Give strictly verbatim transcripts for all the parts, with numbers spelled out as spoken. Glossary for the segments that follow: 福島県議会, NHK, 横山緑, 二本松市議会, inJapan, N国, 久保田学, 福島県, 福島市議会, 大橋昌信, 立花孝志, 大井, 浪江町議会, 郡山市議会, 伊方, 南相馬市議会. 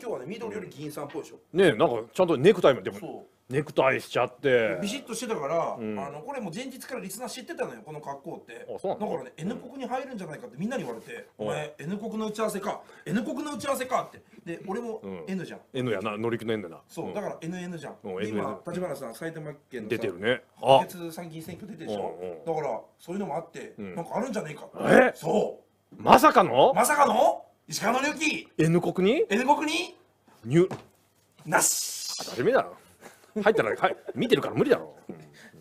今日はね緑より議員さんっぽいでしょ。ねえ、なんかちゃんとネクタイもでもネクタイしちゃってビシッとしてたから、うん、あのこれもう前日からリスナー知ってたのよこの格好って。あ、そうなんだ。だからね N 国に入るんじゃないかってみんなに言われて、うん、お前 N 国の打ち合わせか N 国の打ち合わせかってで俺も N じゃん、うん、N やな乗り気の N だな。そう、うん、だから エヌエヌ じゃん、うん、今立花さん埼玉県の出てるね補欠参議院選挙出てるでしょ、うんうん、だからそういうのもあって、うん、なんかあるんじゃないかって、え、そうまさかのまさかの石川の之 N 国に N 国にニュなし当たり前だろ入ったら、はい、見てるから無理だろう。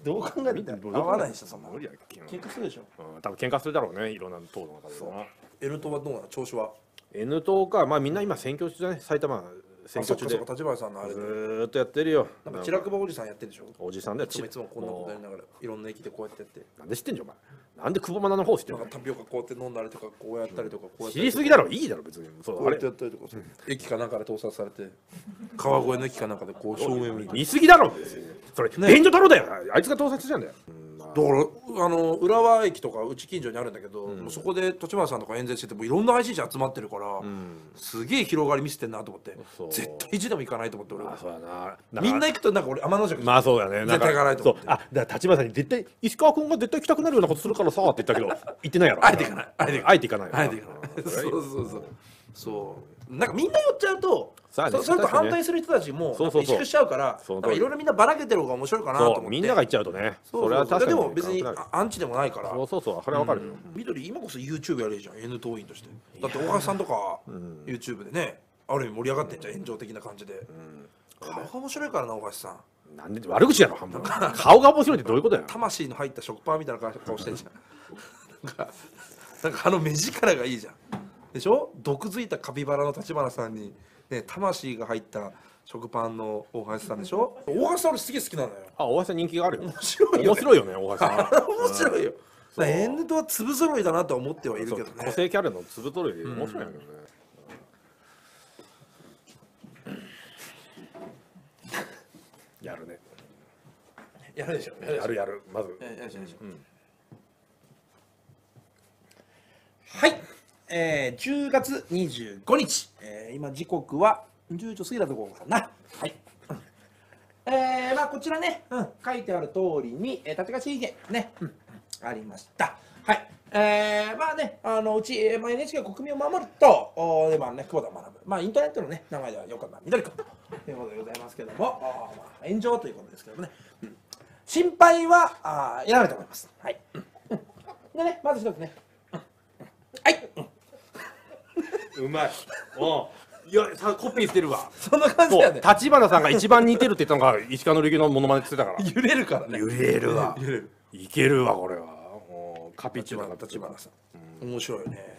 どう考えても合わないでしょ、そんな無理やっけ。喧嘩するでしょ。うん、多分喧嘩するだろうね、いろんな党の中では。N 党はどうなの、調子は。N 党か、まあみんな今選挙中じゃない、埼玉選挙中で。立花さんのあれで。ずーっとやってるよ。なんかチラクバおじさんやってるでしょ。おじさんだよ。いつもいつもこんなことやりながら、いろんな駅でこうやってやって。なんで知ってんじゃん、お前。なんで久保真奈の方知ってるの。なんかタピオカこうやって飲んだりとか、こうやったりとか、こうやって。知りすぎだろ、いいだろ、別に。そう、こうやってやったりとか。駅かなんかで盗撮されて。川越の駅かなんかでこう正面見る。見すぎだろ。それ便所太郎だよ。あいつが盗撮したんだよ。だからあの浦和駅とかうち近所にあるんだけど、うん、もうそこで立花さんとか演説しててもいろんな配信者集まってるから、うん、すげえ広がり見せてんなと思って、絶対一でも行かないと思って俺は。そうやな。みんな行くとなんか俺天の尺。まあそうだね。絶対行かないと思って。そう。あ、だから立花さんに絶対石川君が絶対行きたくなるようなことするからさって言ったけど、行ってないやろ。あえて行かない。あえて行かない。あえて行かない。そうそうそう。そうなんかみんな寄っちゃうと、ね、そ, それと反対する人たちも萎縮しちゃうからいろいろみんなばらけてる方が面白いかなと思ってみんなが言っちゃうとね。それは確かにでも別にアンチでもないから。そうそうそう、それはわかるよ。緑今こそ YouTube やれるじゃん N 党員として。だって大橋さんとか YouTube でね、ある意味盛り上がってんじゃん、炎上的な感じで。顔が面白いからな大橋さん。なんで悪口やろ半分。顔が面白いってどういうことや。魂の入った食パンみたいな顔してんじゃん。なんかなんかあの目力がいいじゃんでしょ。毒づいたカピバラの立花さんに、ね、魂が入った食パンの大橋さんでしょ。大橋さん俺すげえ好きなのよ。あ、大橋さん人気があるよ。面白いよね。面白いよね大橋さん。あれ面白いよ。N 党は粒揃いだなと思ってはいるけどね。個性キャラの粒揃いで面白いよね。うん、やるね。やるでしょ。やるやるまず。やるでしょ。うん、はい。えー、じゅうがつにじゅうごにち、えー、今時刻はじゅうじ過ぎたところかな。はい。えー、まあこちらね、うん、書いてある通りに、えー、立ち貸し意見ね、うん、ありました。はい。えー、まあね、あのうち、えーまあ、エヌエイチケー 国民を守ると、おでまあね、久保田学ぶ、まあインターネットのね、名前では横山緑君ということでございますけども、まあ、炎上ということですけどもね、うん、心配はあいらないと思います。はい。うん、でね、まず一つね、うん、はい。うんうまい。おいやさコピーしてるわ。そんな感じだね。立花さんが一番似てるって言ったのが石川の力のモノマネしてたから。揺れるからね。揺れるわ。揺れる。いけるわこれは。もうカピチュラの立花さん。面白いよね。